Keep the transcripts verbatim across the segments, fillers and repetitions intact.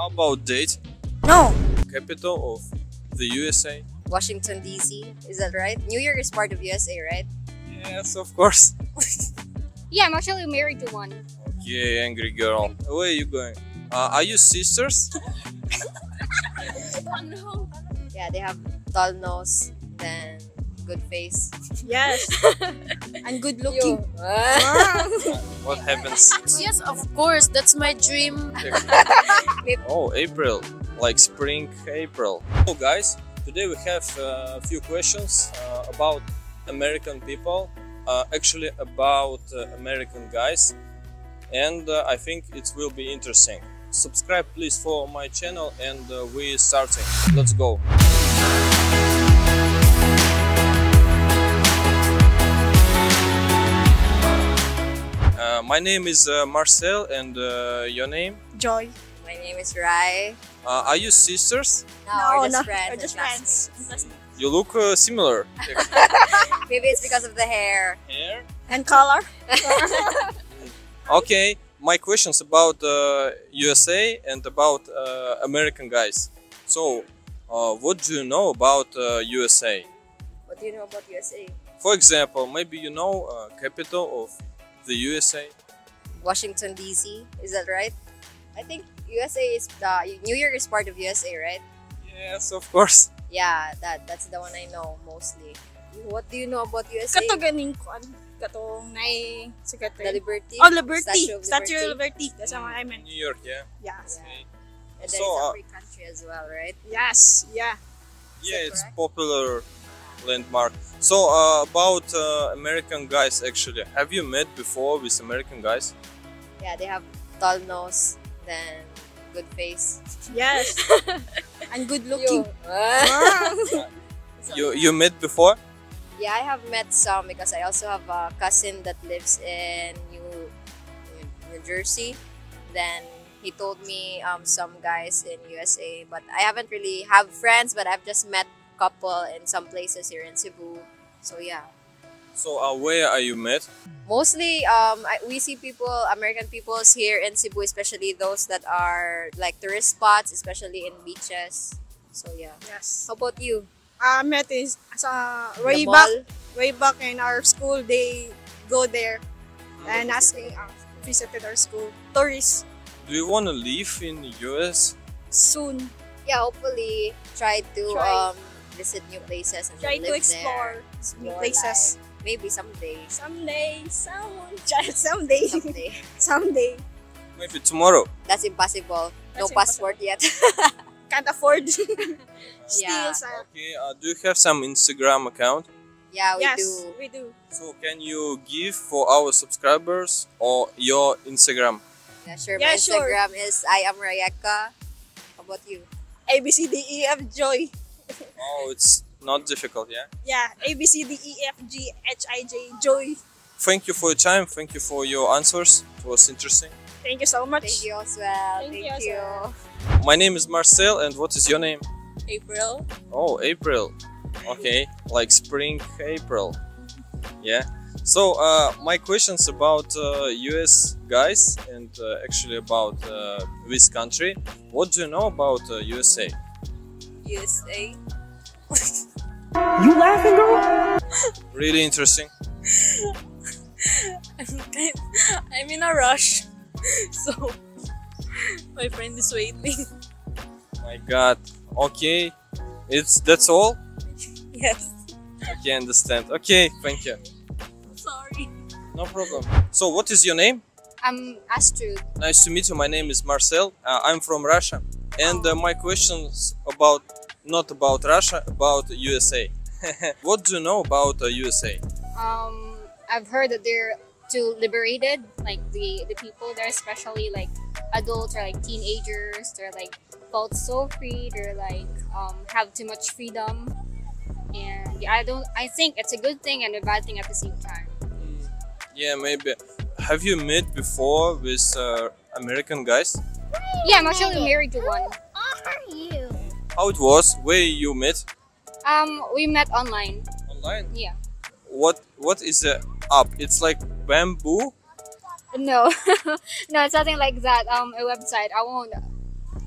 How about date? No! Capital of the U S A? Washington D C, is that right? New York is part of U S A, right? Yes, of course. Yeah, I'm actually married to one. Okay, angry girl. Where are you going? Uh, are you sisters? Oh, no. Yeah, they have tall nose, then good face. Yes. And good looking. What happens? Yes, of course. That's my dream. Oh, April. Like spring, April. Hello guys. Today we have a few questions uh, about American people. Uh, actually about uh, American guys. And uh, I think it will be interesting. Subscribe please for my channel and uh, we're starting. Let's go. Uh, my name is uh, Marcel and uh, your name? Joy. My name is Rai. Uh, are you sisters? No, no, we're just no, friends. We're just friends. Classmates. You look uh, similar. Maybe it's because of the hair. Hair? And color. Okay, my questions about uh, U S A and about uh, American guys. So, uh, what do you know about uh, U S A? What do you know about U S A? For example, maybe you know uh, capital of the U S A? Washington D C, is that right? I think U S A is the New York is part of U S A, right? Yes, of course. Yeah, that that's the one I know mostly. What do you know about U S A? Kato ganing kwan. Katong nai secretary. The Liberty. Oh, Liberty. Statue of Statue Liberty. Liberty. That's what I meant. New York, yeah. Yeah. yeah. And so, it's a free country as well, right? Yes. Yeah. Is yeah, it's popular landmark. So uh, about uh, American guys, actually, have you met before with American guys? Yeah, they have tall nose, then good face. Yes. And good looking. Yo. you you met before? Yeah, I have met some because I also have a cousin that lives in New, New Jersey. Then he told me um, some guys in U S A, but I haven't really have friends, but I've just met a couple in some places here in Cebu. So yeah. So uh, where are you met? Mostly um, I, we see people, American peoples here in Cebu, especially those that are like tourist spots, especially in beaches. So yeah. Yes. How about you? I uh, met is uh, way back, way back in our school. They go there and asking us uh, visited our school. Tourists. Do you want to live in the U S soon? Yeah, hopefully try to try. Um, visit new places and try to explore there. New places. Life. Maybe someday. Someday, someone. Someday. Someday. Someday. Maybe tomorrow. That's impossible. That's no impossible. Passport yet. Can't afford. Yeah. Still, okay. Uh, do you have some Instagram account? Yeah, we yes, do. we do. So can you give for our subscribers or your Instagram? Yeah, sure. Yeah, My sure. Instagram is I am Rayaka. How about you? A B C D E F Joy. Oh, it's not difficult, yeah. Yeah, A B C D E F G H I J Joy. Thank you for your time. Thank you for your answers. It was interesting. Thank you so much. Thank you as well. Thank, Thank you. As well. My name is Marcel, and what is your name? April. Oh, April. Okay, like spring, April. Yeah. So uh, my questions about uh, U S guys and uh, actually about uh, this country. What do you know about uh, U S A? U S A. You laughing, girl? Really interesting. I'm in a rush. So, my friend is waiting. My God. Okay. It's that's all? Yes. Okay, understand. Okay, thank you. Sorry. No problem. So, what is your name? I'm Astrid. Nice to meet you. My name is Marcel. Uh, I'm from Russia. And uh, my questions about, not about Russia, about U S A. What do you know about uh, U S A? Um, I've heard that they're to liberated, like the the people there, especially like adults or like teenagers, they're like felt so free. They're like um, have too much freedom, and yeah, I don't. I think it's a good thing and a bad thing at the same time. Yeah, maybe. Have you met before with uh, American guys? Yeah, I'm actually married to one. How are you? How it was? Where you met? Um, we met online. Online? Yeah. What What is the app? It's like bamboo? No, no, it's nothing like that. Um, a website. I won't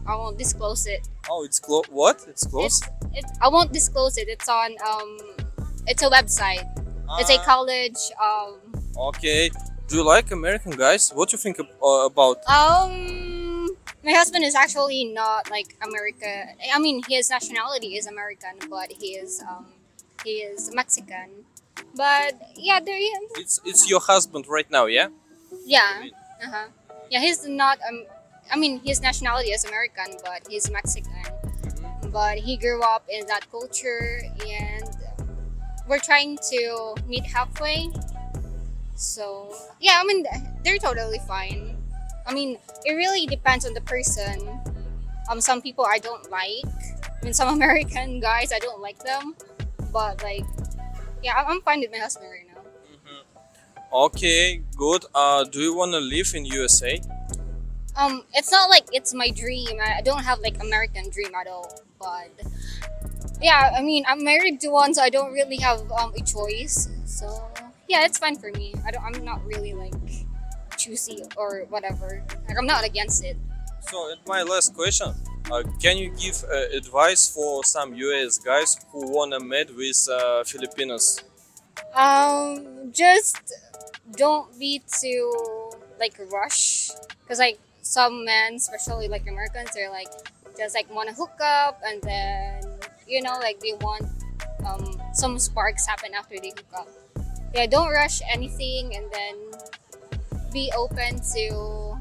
I won't disclose it. Oh, it's close. What? It's close. It, it, I won't disclose it. It's on um, it's a website. Ah. It's a college. Um. Okay. Do you like American guys? What do you think uh, about? Um, my husband is actually not like America. I mean, his nationality is American, but he is um, he is Mexican. But yeah, there he is. It's it's your husband right now, yeah? Yeah. Uh huh. Yeah, he's not um. I mean, his nationality is American, but he's Mexican. Mm-hmm. But he grew up in that culture, and we're trying to meet halfway. So yeah, I mean, they're totally fine. I mean, it really depends on the person. Um, some people I don't like. I mean, some American guys I don't like them. But like, yeah, I'm fine with my husband right now. Mm-hmm. Okay, good. Uh, do you wanna live in U S A? Um, it's not like it's my dream. I don't have like American dream at all. But yeah, I mean, I'm married to one, so I don't really have um, a choice. So. Yeah, it's fine for me. I don't, I'm not really like choosy or whatever. Like, I'm not against it. So, my last question, uh, can you give uh, advice for some U S guys who wanna meet with uh, Filipinos? Um, just don't be too like rush, because like some men, especially like Americans, they're like just like wanna hook up, and then you know like they want um, some sparks happen after they hook up. Yeah, don't rush anything, and then be open to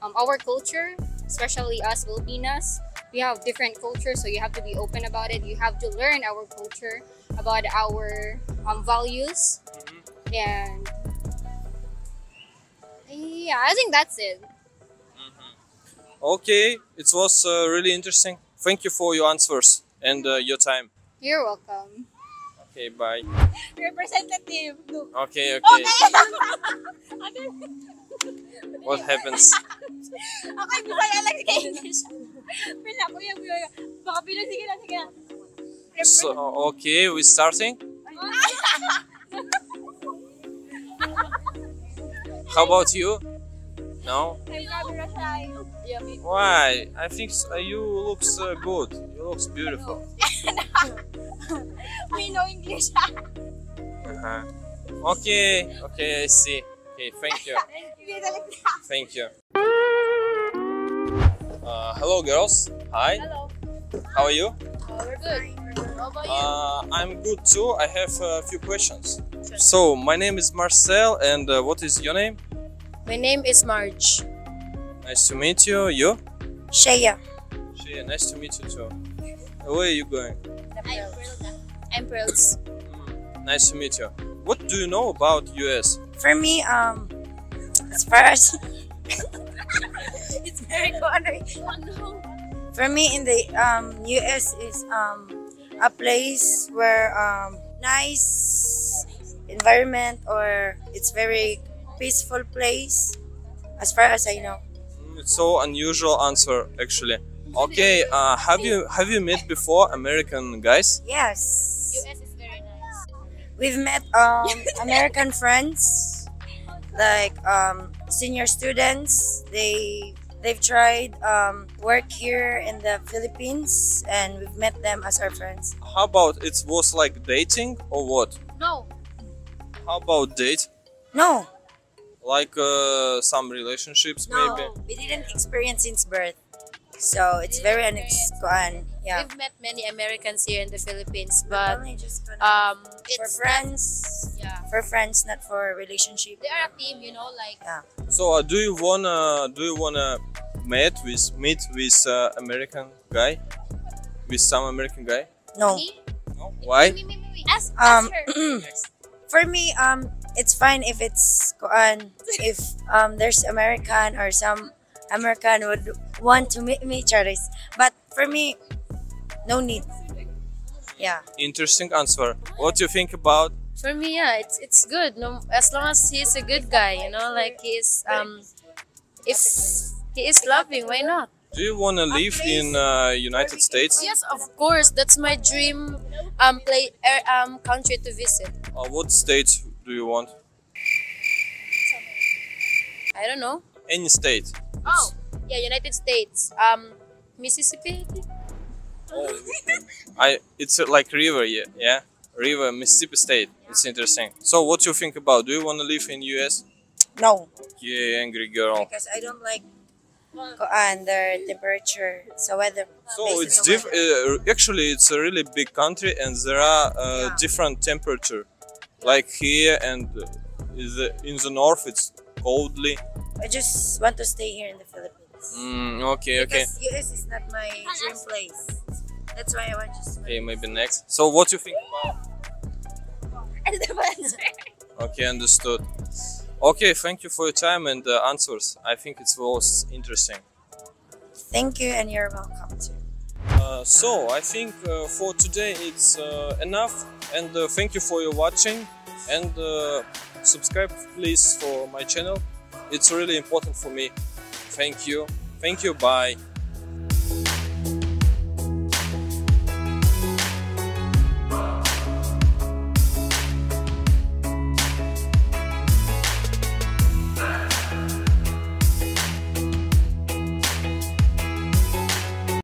um, our culture, especially us Filipinas. We have different cultures, so you have to be open about it. You have to learn our culture, about our um, values, mm-hmm. and yeah, I think that's it. Mm-hmm. Okay, it was uh, really interesting. Thank you for your answers and uh, your time. You're welcome. Okay, bye. Representative. Okay, okay. Okay. What happens? Okay, wala lang sa English. Wala, kuya, kuya. Baka bilang, sige lang, sige lang. So, okay, we're starting? How about you? No? Why? I think you looks uh, good. You looks beautiful. We know English. Uh-huh. Okay, okay, I see. Okay, thank you. Thank you. Uh, hello, girls. Hi. Hello. How are you? Oh, we're good. How about you? Uh, I'm good too. I have a few questions. Sure. So, my name is Marcel, and uh, what is your name? My name is Marge. Nice to meet you. You? Shaya. Shaya, nice to meet you too. Where are you going? I'm Pearls. I'm Pearls. Mm, nice to meet you. What do you know about U S? For me, um, as far as it's very boring. Oh, no. For me, in the um, U S is um, a place where um, nice environment, or it's very peaceful place. As far as I know. Mm, it's so unusual answer actually. Okay, uh, have you have you met before American guys? Yes. U S is very nice. We've met um, American friends, like um, senior students. They they've tried um, work here in the Philippines, and we've met them as our friends. How about it was like dating or what? No. How about date? No. Like uh, some relationships, no, maybe. We didn't experience since birth. So it's very unexplained. Yeah. We've met many Americans here in the Philippines, but um, for friends, yeah, for friends, not for relationship. They are a team, you know, like. Yeah. So uh, do you wanna do you wanna meet with meet with uh, American guy, with some American guy? No. Me? No. Why? Me, me, me, me. Ask, ask um, her. For me, um, it's fine if it's if um there's American or some. American would want to meet each other, but for me, no need. Yeah. Interesting answer. What do you think about? For me, yeah, it's it's good. No, as long as he's a good guy, you know, like he is. Um, if he is loving, why not? Do you want to live in uh, United States? Yes, of course. That's my dream. Um, play uh, um country to visit. Uh, what states do you want? I don't know. Any state. Oh, yeah, United States. Um, Mississippi? Oh, I it's like river, yeah, yeah, river, Mississippi State. Yeah. It's interesting. So, what do you think about? Do you want to live in U S? No. Yeah, angry girl. Because I don't like under temperature, so weather. So it's diff. Uh, actually, it's a really big country, and there are uh, yeah. different temperature. Yeah. Like here and uh, the, in the north, it's coldly. I just want to stay here in the Philippines. Mm, okay, because okay. U S is not my dream place. That's why I want to. Okay, maybe next. So, what do you think about? I don't answer. Okay, understood. Okay, thank you for your time and the answers. I think it was interesting. Thank you, and you're welcome too. Uh, so, I think uh, for today it's uh, enough. And uh, thank you for your watching. And uh, subscribe, please, for my channel. It's really important for me. Thank you. Thank you. Bye.